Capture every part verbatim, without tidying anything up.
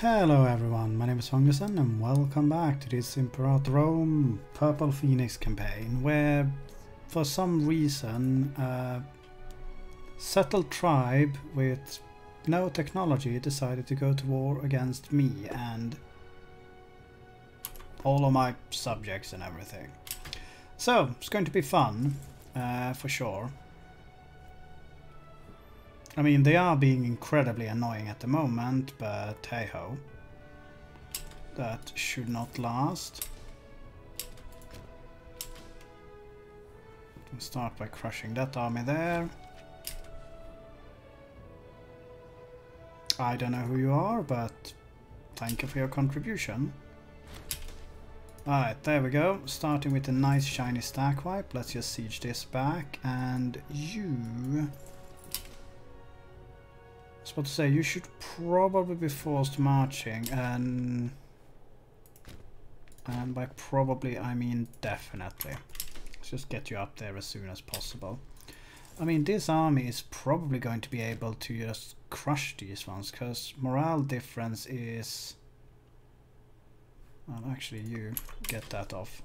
Hello everyone, my name is Fungusen and welcome back to this Imperator Rome Purple Phoenix campaign, where for some reason a settled tribe with no technology decided to go to war against me and all of my subjects and everything. So it's going to be fun, uh, for sure. I mean, they are being incredibly annoying at the moment, but hey-ho. That should not last. We'll start by crushing that army there. I don't know who you are, but thank you for your contribution. Alright, there we go. Starting with a nice shiny stack wipe. Let's just siege this back, and you... I was about to say, you should probably be forced marching, and, and by probably I mean definitely. Let's just get you up there as soon as possible. I mean, this army is probably going to be able to just crush these ones, because morale difference is... Well, actually, you get that off.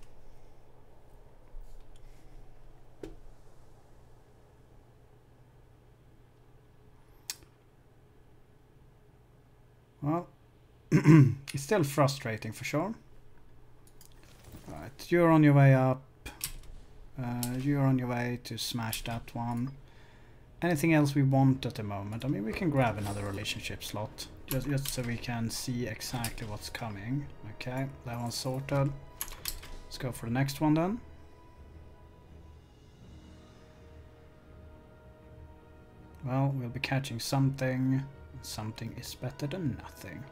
Well, it's still frustrating for sure. Right, you're on your way up. Uh, you're on your way to smash that one. Anything else we want at the moment? I mean, we can grab another relationship slot. Just, just so we can see exactly what's coming. Okay, that one's sorted. Let's go for the next one then. Well, we'll be catching something. Something is better than nothing.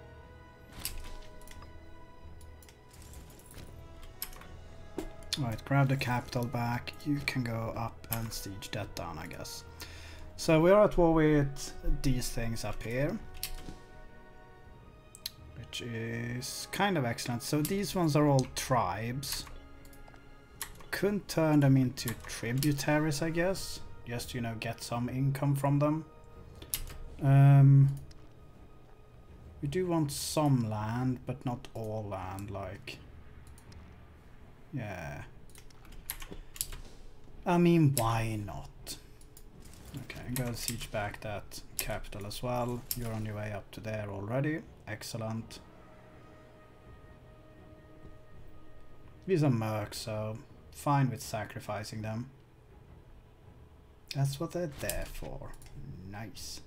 Alright, grab the capital back. You can go up and siege that down, I guess. So we are at war with these things up here, which is kind of excellent. So these ones are all tribes. Couldn't turn them into tributaries, I guess. Just, you know, get some income from them. Um, we do want some land, but not all land, like, yeah. I mean, why not? Okay, I'm going to siege back that capital as well. You're on your way up to there already. Excellent. These are mercs, so fine with sacrificing them. That's what they're there for. Nice.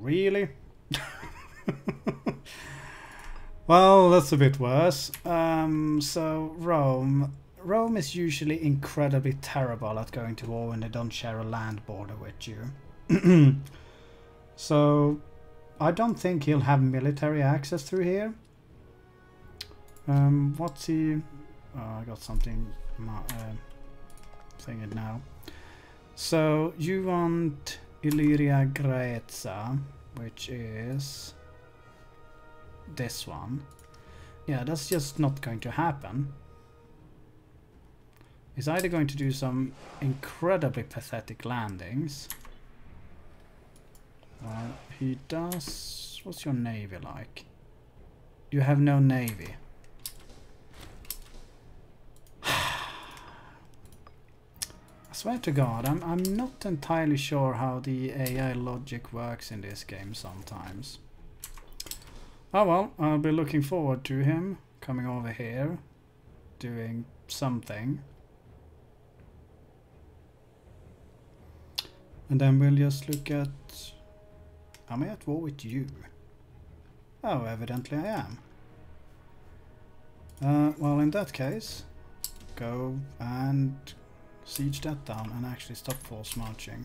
Really? Well, that's a bit worse. Um, so Rome. Rome is usually incredibly terrible at going to war when they don't share a land border with you. So I don't think he'll have military access through here. Um, what's he... Oh, I got something... Uh, saying it now. So you want... Illyria Grezza, which is this one. Yeah, that's just not going to happen. It's either going to do some incredibly pathetic landings. Well, he does... What's your navy like? You have no navy. I swear to God, I'm, I'm not entirely sure how the A I logic works in this game sometimes. Oh well, I'll be looking forward to him coming over here, doing something. And then we'll just look at... Am I at war with you? Oh, evidently I am. Uh, well, in that case, go and... siege that down and actually stop force marching.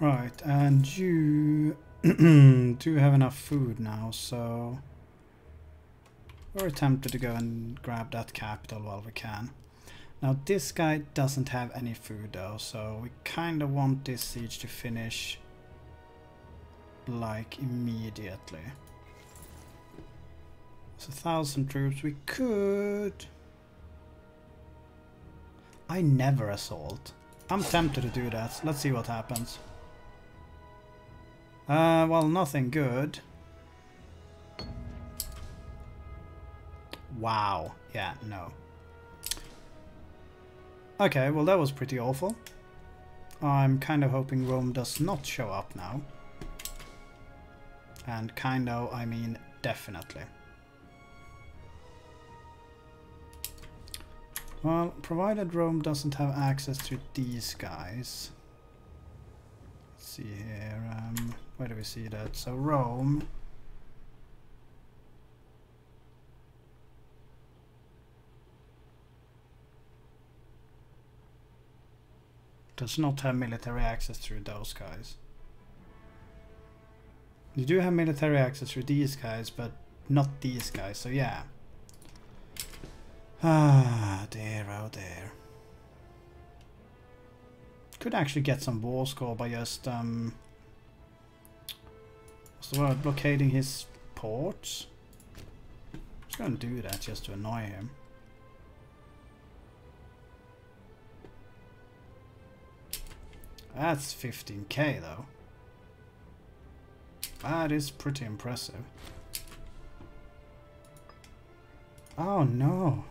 Right, and you do have enough food now, so we're tempted to go and grab that capital while we can. Now this guy doesn't have any food though, so we kind of want this siege to finish like immediately. It's a thousand troops. We could... I never assault. I'm tempted to do that. Let's see what happens. Uh, well, nothing good. Wow. Yeah, no. Okay, well that was pretty awful. I'm kind of hoping Rome does not show up now. And kind of, I mean definitely. Well, provided Rome doesn't have access to these guys. Let's see here, um, where do we see that? So Rome... does not have military access through those guys. You do have military access through these guys, but not these guys, so yeah. Ah, dear, oh dear. Could actually get some war score by just, um... what's the word? Blockading his ports? I'm just gonna do that just to annoy him. That's fifteen K though. That is pretty impressive. Oh no.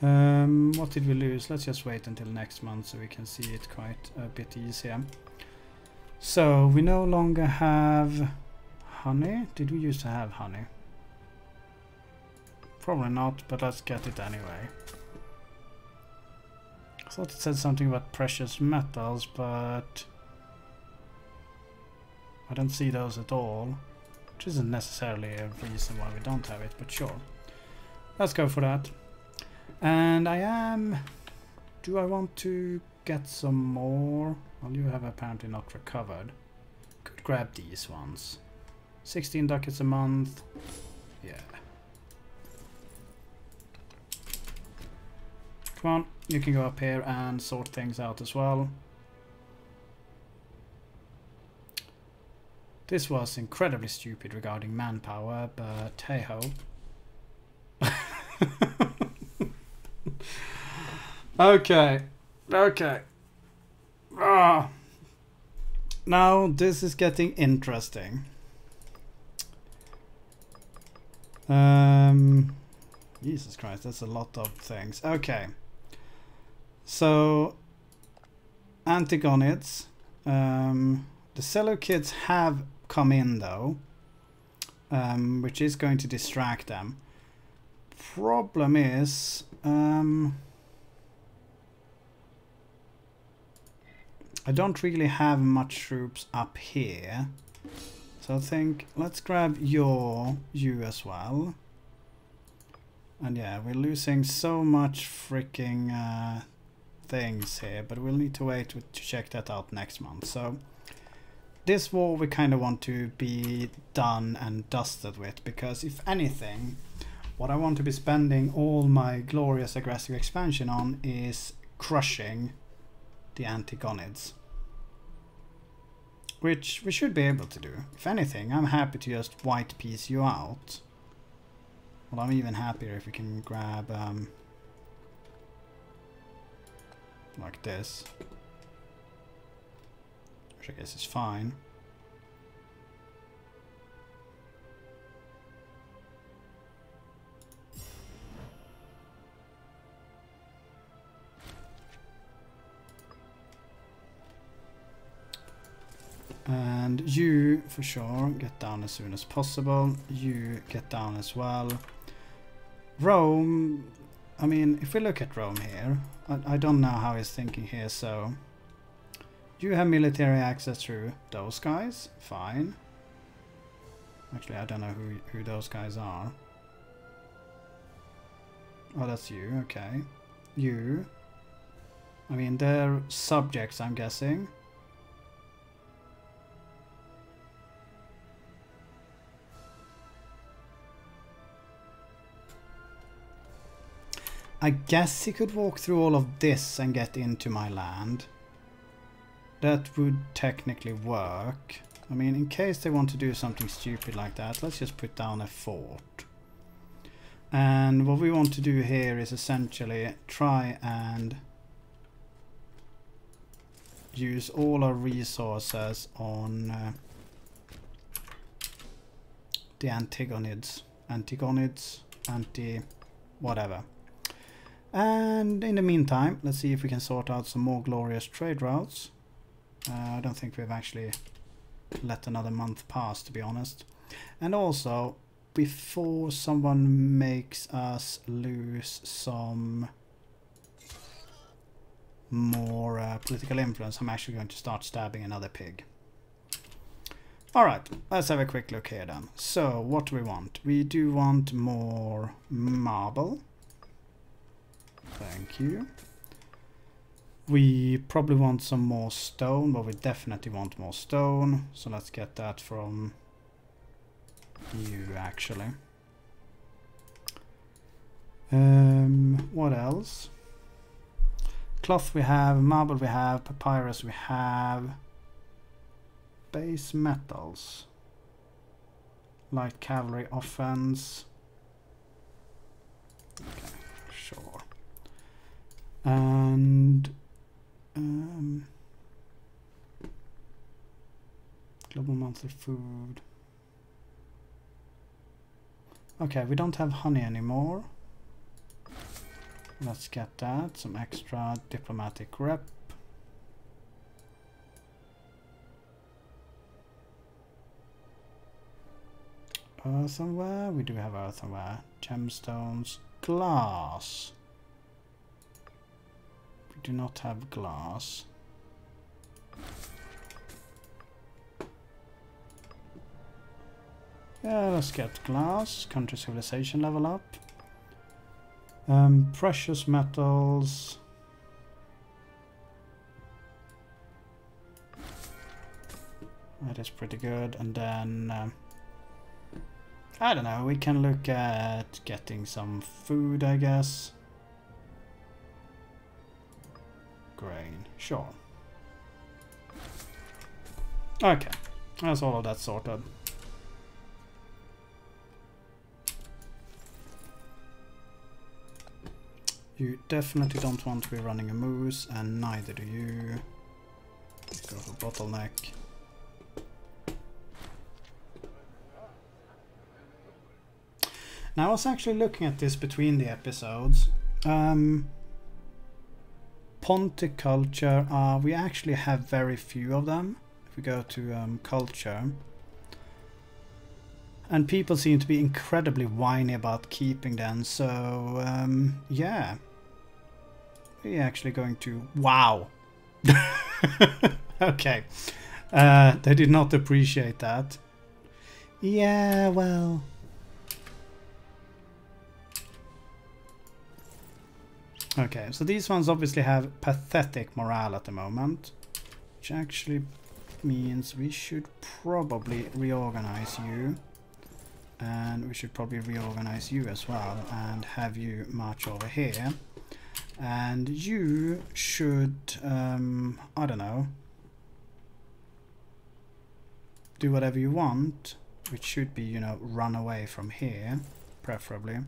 Um, what did we lose? Let's just wait until next month so we can see it quite a bit easier. So we no longer have honey. Did we used to have honey? Probably not, but let's get it anyway. I thought it said something about precious metals, but I don't see those at all, which isn't necessarily a reason why we don't have it, but sure. Let's go for that. And I am... do I want to get some more? Well, you have apparently not recovered. Could grab these ones. sixteen ducats a month. Yeah. Come on. You can go up here and sort things out as well. This was incredibly stupid regarding manpower, but hey-ho. Okay. Okay. Ah. Now this is getting interesting. Um, Jesus Christ, that's a lot of things. Okay. So, Antigonids, um, the Seleucids have come in though, um, which is going to distract them. Problem is, um, I don't really have much troops up here, so I think let's grab your, you as well. And yeah, we're losing so much freaking... Uh, things here, but we'll need to wait to check that out next month. So this war we kind of want to be done and dusted with, because if anything what I want to be spending all my glorious aggressive expansion on is crushing the Antigonids, which we should be able to do. If anything, I'm happy to just white piece you out. Well, I'm even happier if we can grab um, like this, which I guess is fine. And you, for sure, get down as soon as possible. You get down as well. Rome... I mean, if we look at Rome here, I, I don't know how he's thinking here, so... you have military access through those guys, fine. Actually, I don't know who, who those guys are. Oh, that's you, okay. You. I mean, they're subjects, I'm guessing. I guess he could walk through all of this and get into my land. That would technically work. I mean, in case they want to do something stupid like that, let's just put down a fort. And what we want to do here is essentially try and use all our resources on uh, the Antigonids. Antigonids, anti whatever. And in the meantime, let's see if we can sort out some more glorious trade routes. Uh, I don't think we've actually let another month pass, to be honest. And also, before someone makes us lose some more uh, political influence, I'm actually going to start stabbing another pig. Alright, let's have a quick look here then. So, what do we want? We do want more marble. Thank you. We probably want some more stone, but we definitely want more stone. So let's get that from you, actually. Um, what else? Cloth we have, marble we have, papyrus we have. Base metals. Light cavalry offense. Okay, sure. And... Um, global monthly food. Okay, we don't have honey anymore. Let's get that. Some extra diplomatic rep. Earthenware. We do have earthenware. Gemstones. Glass. We do not have glass. Yeah, let's get glass. Country civilization level up. Um, precious metals. That is pretty good. And then... Um, I don't know, we can look at getting some food, I guess. Grain, sure. Okay, that's all of that sorted. You definitely don't want to be running a moose, and neither do you. Let's go for bottleneck. Now I was actually looking at this between the episodes. Um, Pontic culture, uh, we actually have very few of them. If we go to um, culture. And people seem to be incredibly whiny about keeping them, so um, yeah. We're actually going to... Wow! Okay. Uh, they did not appreciate that. Yeah, well... Okay, so these ones obviously have pathetic morale at the moment, which actually means we should probably reorganize you, and we should probably reorganize you as well, and have you march over here, and you should, um, I don't know, do whatever you want, which should be, you know, run away from here, preferably.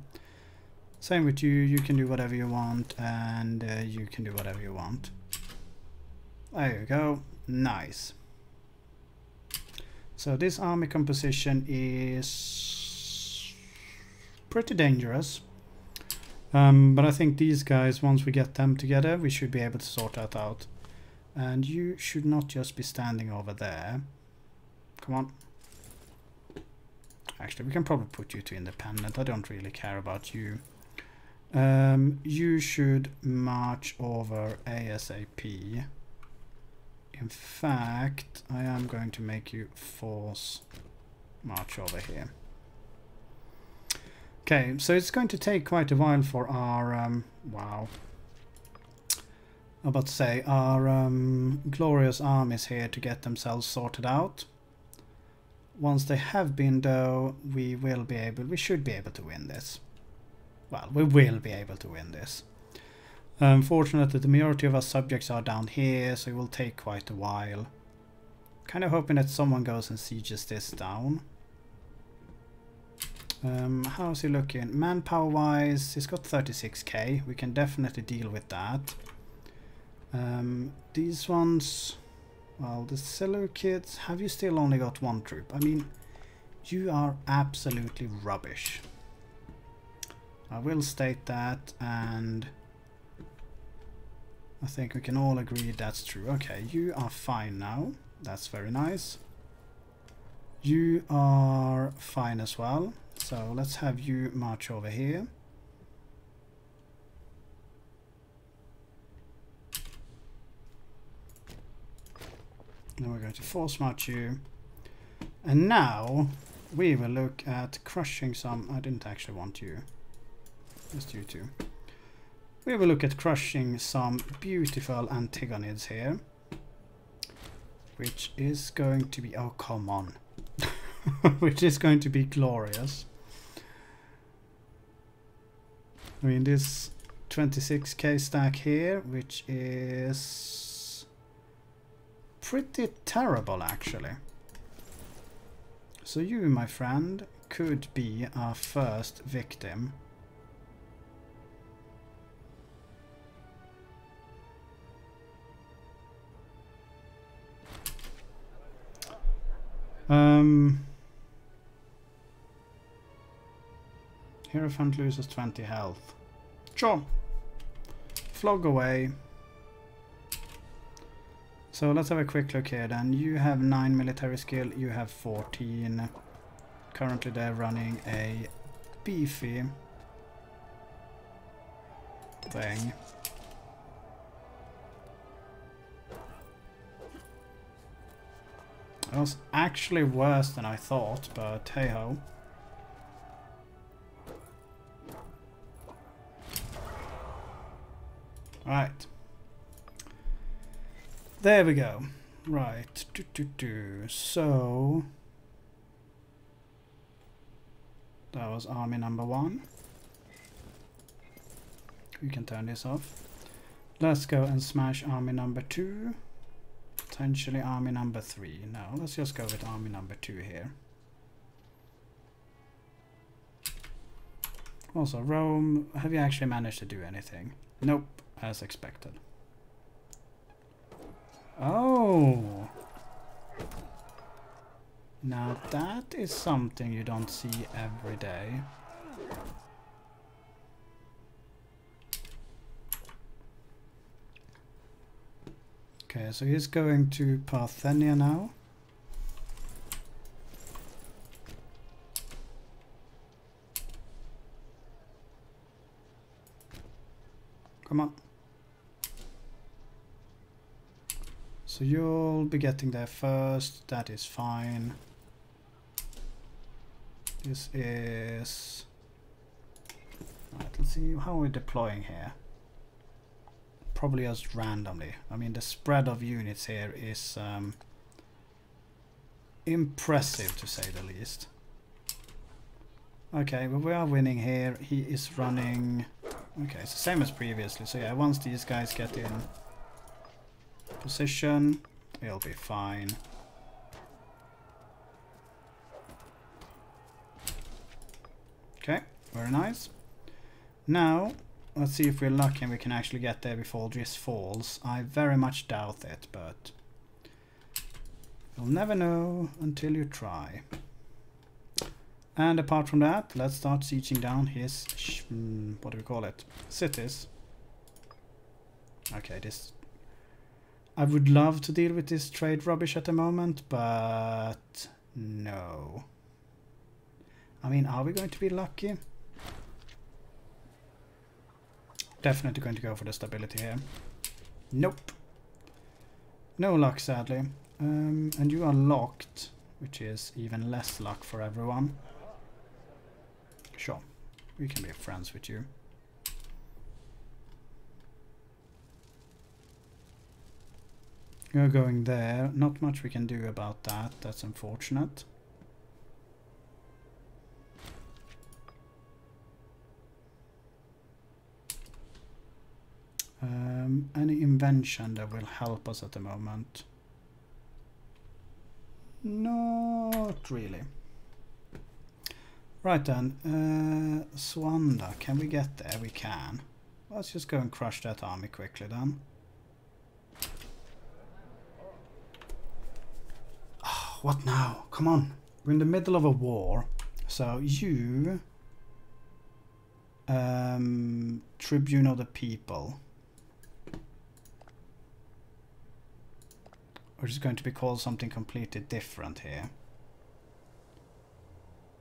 Same with you, you can do whatever you want, and uh, you can do whatever you want. There you go, nice. So this army composition is pretty dangerous. Um, but I think these guys, once we get them together, we should be able to sort that out. And you should not just be standing over there. Come on. Actually, we can probably put you to independent, I don't really care about you. Um, you should march over ASAP. In fact, I am going to make you force march over here. Okay, so it's going to take quite a while for our, um, wow, I'm about to say, our um, glorious armies here to get themselves sorted out. Once they have been, though, we will be able, we should be able to win this. Well, we will be able to win this. Unfortunately, the majority of our subjects are down here, so it will take quite a while. kind of hoping that someone goes and sieges this down. Um, how's he looking? Manpower-wise, he's got thirty-six K. We can definitely deal with that. Um, these ones... Well, the Seleucids... Have you still only got one troop? I mean, you are absolutely rubbish. I will state that, and... I think we can all agree that's true. Okay, you are fine now. That's very nice. You are fine as well. So let's have you march over here. Now we're going to force march you. And now we will look at crushing some... I didn't actually want you. Just you two. We will look at crushing some beautiful Antigonids here, which is going to be, oh come on, which is going to be glorious. I mean, this twenty-six K stack here, which is pretty terrible actually. So you, my friend, could be our first victim. Um, Hierophant loses twenty health. Sure. Flog away. So let's have a quick look here then. You have nine military skill, you have fourteen. Currently they're running a beefy thing. It was actually worse than I thought, but hey ho. Right. There we go. Right. Do, do, do. So. That was army number one. We can turn this off. Let's go and smash army number two. Potentially army number three. No, let's just go with army number two here. Also, Rome, have you actually managed to do anything? Nope, as expected. Oh! Now that is something you don't see every day. Okay, so he's going to Parthenia now. Come on. So you'll be getting there first, that is fine. This is... Right, let's see, how are we deploying here? Probably just randomly. I mean, the spread of units here is um, impressive to say the least. Okay, well, we are winning here. He is running... Okay, it's the same as previously. So yeah, once these guys get in position, it'll be fine. Okay, very nice. Now... Let's see if we're lucky and we can actually get there before this falls. I very much doubt it, but you'll never know until you try. And apart from that, let's start sieging down his, what do we call it, cities. Okay, this... I would love to deal with this trade rubbish at the moment, but no. I mean, are we going to be lucky? Definitely going to go for the stability here. Nope. No luck, sadly. Um, and you are locked, which is even less luck for everyone. Sure, we can be friends with you. You're going there. Not much we can do about that. That's unfortunate. Um, any invention that will help us at the moment? Not really. Right then, uh, Swanda, can we get there? We can. Let's just go and crush that army quickly then. Oh, what now? Come on. We're in the middle of a war. So you... Um, Tribune of the People. Which is going to be called something completely different here.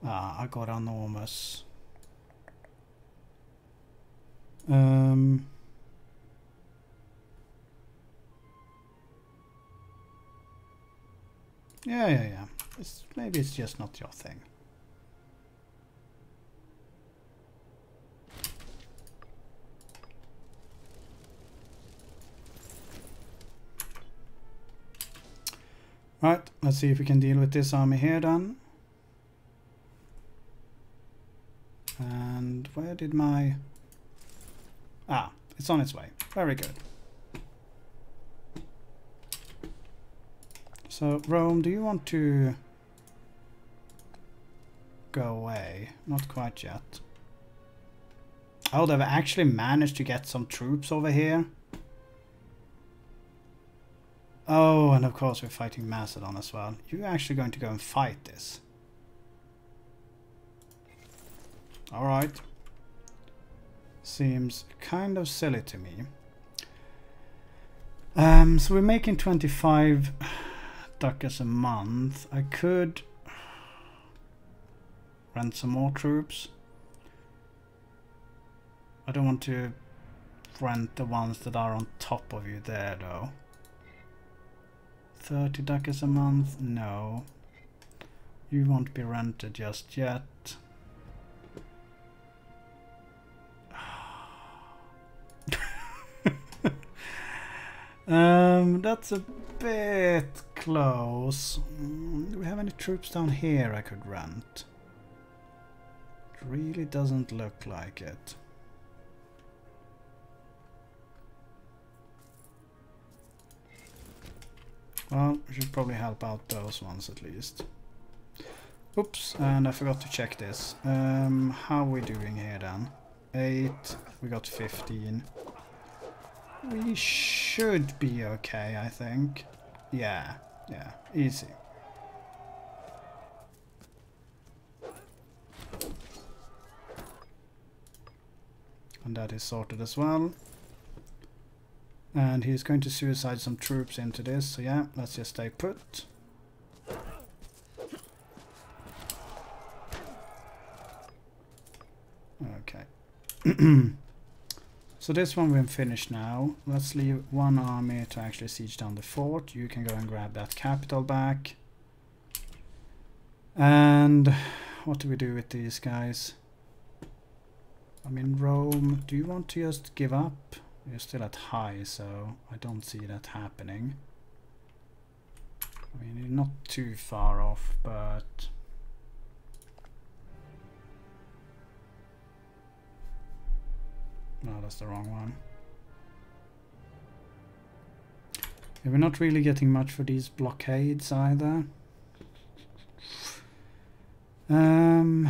Ah, I got enormous. Um, yeah, yeah, yeah. It's, maybe it's just not your thing. Right, let's see if we can deal with this army here then. And where did my... Ah, it's on its way. Very good. So, Rome, do you want to go away? Not quite yet. Oh, they've actually managed to get some troops over here. Oh, and of course we're fighting Macedon as well. You're actually going to go and fight this. Alright. Seems kind of silly to me. Um, so we're making twenty-five ducats a month. I could rent some more troops. I don't want to rent the ones that are on top of you there though. thirty ducats a month? No. You won't be rented just yet. Um, that's a bit close. Do we have any troops down here I could rent? It really doesn't look like it. Well, we should probably help out those ones at least. Oops, and I forgot to check this. Um, how are we doing here then? eight, we got fifteen. We should be okay, I think. Yeah, yeah, easy. And that is sorted as well. And he's going to suicide some troops into this, so yeah, let's just stay put. Okay. So this one we're finished now. Let's leave one army to actually siege down the fort. You can go and grab that capital back. And what do we do with these guys? I mean, Rome, do you want to just give up? You're still at high, so I don't see that happening. I mean, you're not too far off, but... No, that's the wrong one. Yeah, we're not really getting much for these blockades either. Um,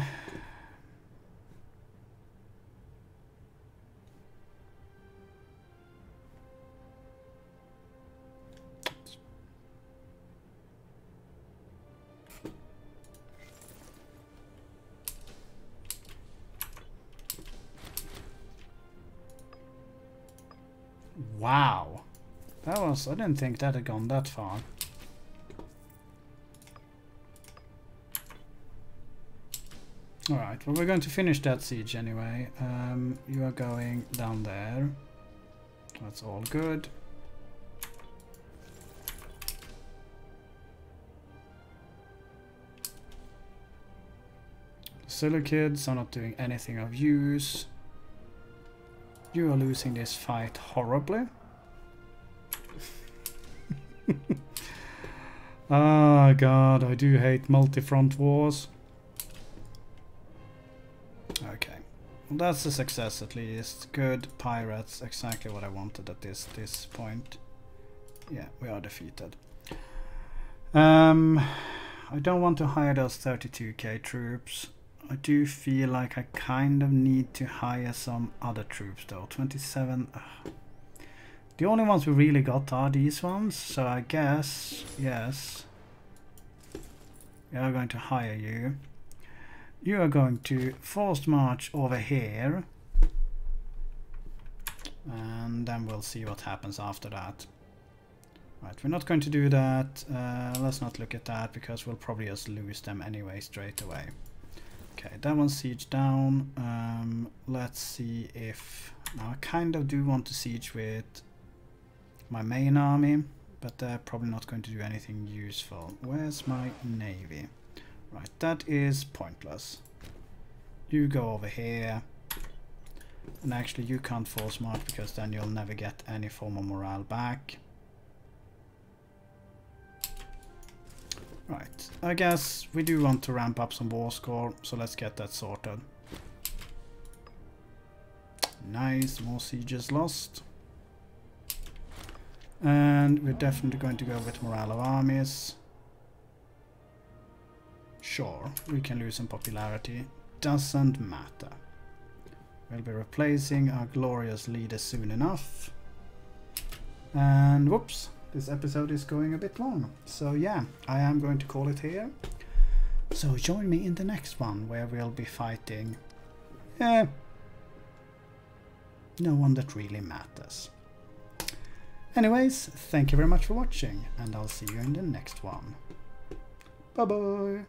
Wow, that was, I didn't think that had gone that far. Alright, well we're going to finish that siege anyway. Um, you are going down there. That's all good. The Seleucids are not doing anything of use. You are losing this fight horribly. Ah, oh God, I do hate multi-front wars. Okay, well, that's a success at least. Good pirates, exactly what I wanted at this this point. Yeah, we are defeated. Um. I don't want to hire those thirty-two K troops. I do feel like I kind of need to hire some other troops though. twenty-seven. Ugh. The only ones we really got are these ones, so I guess, yes, we are going to hire you. You are going to forced march over here, and then we'll see what happens after that. Right, we're not going to do that. Uh, let's not look at that, because we'll probably just lose them anyway straight away. Okay, that one's siege down. Um, let's see if... Now I kind of do want to siege with my main army, but they're probably not going to do anything useful. Where's my navy? Right, that is pointless. You go over here, and actually you can't force march, because then you'll never get any form of morale back. Right, I guess we do want to ramp up some war score, so let's get that sorted. Nice, more sieges lost. And we're definitely going to go with morale of armies. Sure, we can lose in popularity. Doesn't matter. We'll be replacing our glorious leader soon enough. And whoops, this episode is going a bit long. So yeah, I am going to call it here. So join me in the next one, where we'll be fighting... Eh, no one that really matters. Anyways, thank you very much for watching, and I'll see you in the next one. Bye-bye!